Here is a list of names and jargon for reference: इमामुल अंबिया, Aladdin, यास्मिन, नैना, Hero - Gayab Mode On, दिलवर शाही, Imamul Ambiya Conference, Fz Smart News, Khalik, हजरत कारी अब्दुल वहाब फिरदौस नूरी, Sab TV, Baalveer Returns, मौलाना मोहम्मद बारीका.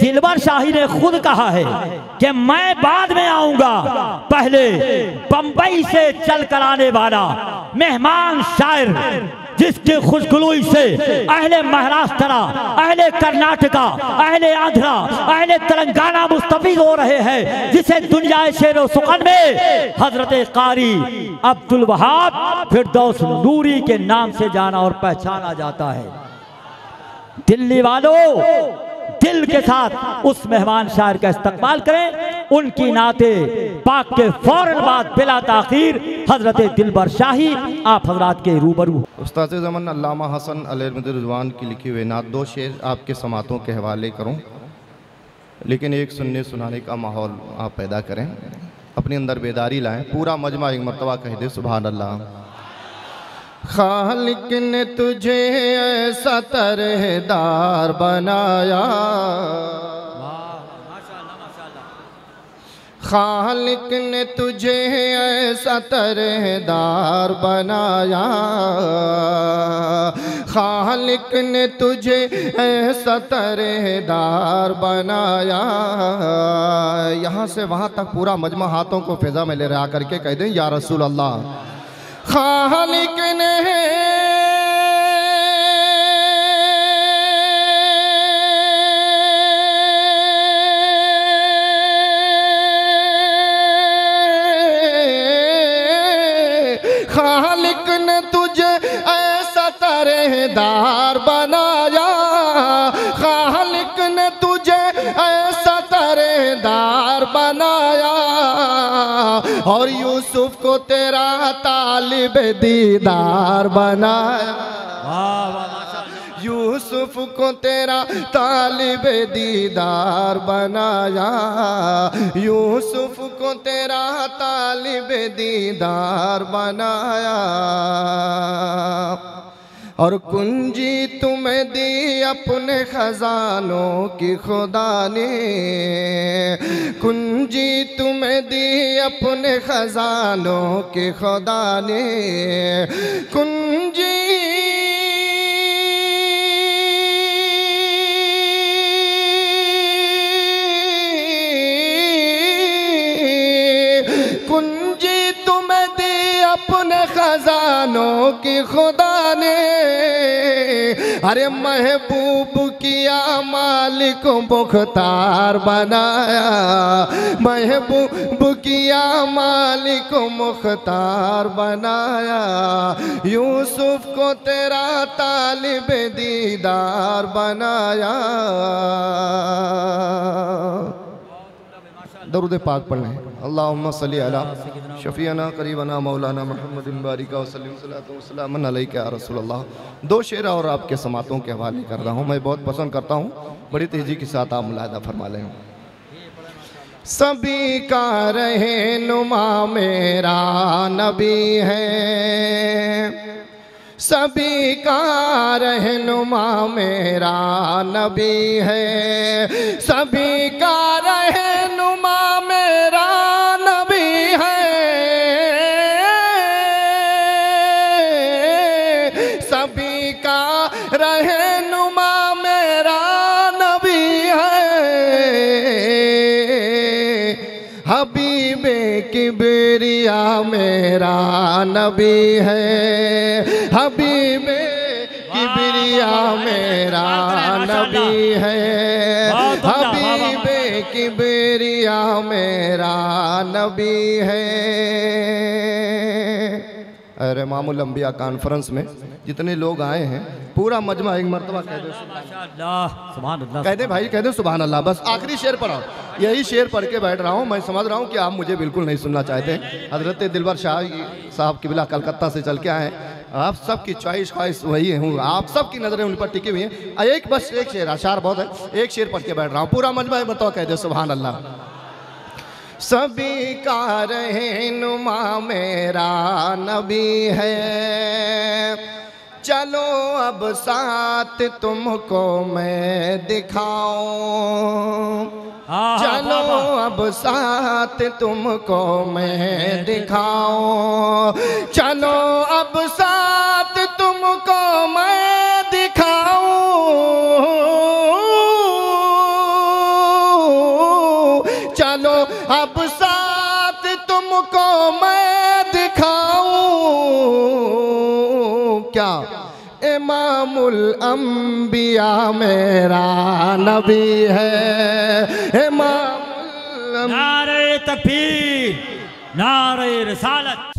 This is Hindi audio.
दिलवर शाही ने खुद कहा है कि मैं बाद में आऊंगा, पहले बंबई से चल कर आने वाला मेहमान शायर जिसकी खुशगुलूई से अहले महाराष्ट्र, अहले कर्नाटका, अहले आंध्रा, अहले तेलंगाना मुस्तफीद हो रहे हैं, जिसे दुनिया शेर व सुकन में हजरत कारी अब्दुल वहाब फिरदौस नूरी के नाम से जाना और पहचाना जाता है। दिल्ली वालों दिल के साथ उस मेहमान शायर का इस्तकबाल करें। उनकी नाते पाक के फौरन बाद बिला ताखीर हजरत दिलवर शाही आप हजरात के रूबरू। उस्ताद ज़मान अल्लामा हसन अलैहिर्रहमान की लिखी हुई नात दो शेर आपके समातों के हवाले करूं, लेकिन एक सुनने सुनाने का माहौल आप पैदा करें, अपने अंदर बेदारी लाएं। पूरा मजमा एक मरतबा कह दे सुभान अल्लाह। खालिक ने तुझे ऐसा तरहदार बनाया, खालिक ने तुझे ऐसा तरहदार बनाया, खालिक ने तुझे ऐसा तरहदार बनाया। यहाँ से वहाँ तक पूरा मजमा हाथों को फिजा में ले रहा करके कह दें या रसूल अल्लाह। खालिक ने तुझे ऐसा तरहदार बनाया, खालिक ने तुझे ऐसा तरहदार बनाया, और यूसुफ को तेरा तालिब दीदार बनाया। यूसुफ को तेरा तालिब दीदार बनाया, यूसुफ को तेरा तालिब दीदार बनाया, और कुंजी तुम्हें दी अपने खजानों की खुदा ने, कुंजी तुम्हें दी अपने खजानों की खुदा ने, कुंजी कुंजी तुम्हें दी अपने खजानों की खुदा ने। अरे महबूब किया मालिक मुख्तार बनाया, महबूब किया मालिक मुख्तार बनाया, यूसुफ को तेरा तालिब दीदार बनाया। दरूद पाक पढ़ लें। अल्लाहुम्मा सल्ली अला शफीअना करीबना मौलाना मोहम्मद बारीका वसल्लम सल्लल्लाहु वसल्लम अलैहि या रसूल अल्लाह। दो शेर और आपके समातों के हवाले कर रहा हूँ, मैं बहुत पसंद करता हूँ, बड़ी तेज़ी के साथ आप मुलाहिदा फरमा लें। सभी का रहनुमा मेरा नबी है, सभी का रहनुमा मेरा नबी है, सभी का रहनुमा मेरा नबी है, सभी का रहनुमा मेरा नबी है, हबीबे किबरिया मेरा नबी है, हबीबे किबरिया मेरा नबी है, हबीबे किबरिया मेरा नबी है। अरे इमामुल अंबिया कॉन्फ्रेंस में जितने लोग आए हैं पूरा मजमा एक मरतबा कह दे भाई, कह दे सुभान अल्लाह। बस आखिरी शेर पर आओ, यही शेर पढ़ के बैठ रहा हूँ। मैं समझ रहा हूँ कि आप मुझे बिल्कुल नहीं सुनना चाहते। हजरत दिलवर शाही साहब किबला कलकत्ता से चल के आए हैं, आप सब की च्वाइस ख्वाहिश वही हूँ, आप सब की नज़रें उन पर टिकी हुई हैं। एक बस एक शेर, अशार बहुत है, एक शेर पढ़ के बैठ रहा हूँ, पूरा मजमा है बताओ कह दे सुभान अल्लाह। सभी का रहनुमा मेरा नबी है, चलो अब साथ तुमको मैं दिखाऊं, चलो अब साथ तुमको मैं दिखाऊं, चलो अब साथ तुमको मैं दिखाऊं, चलो अब साथ तुमको मैं दिखाऊं क्या इमामुल अंबिया मेरा नबी है। नारे तकबीर, नारे रिसालत।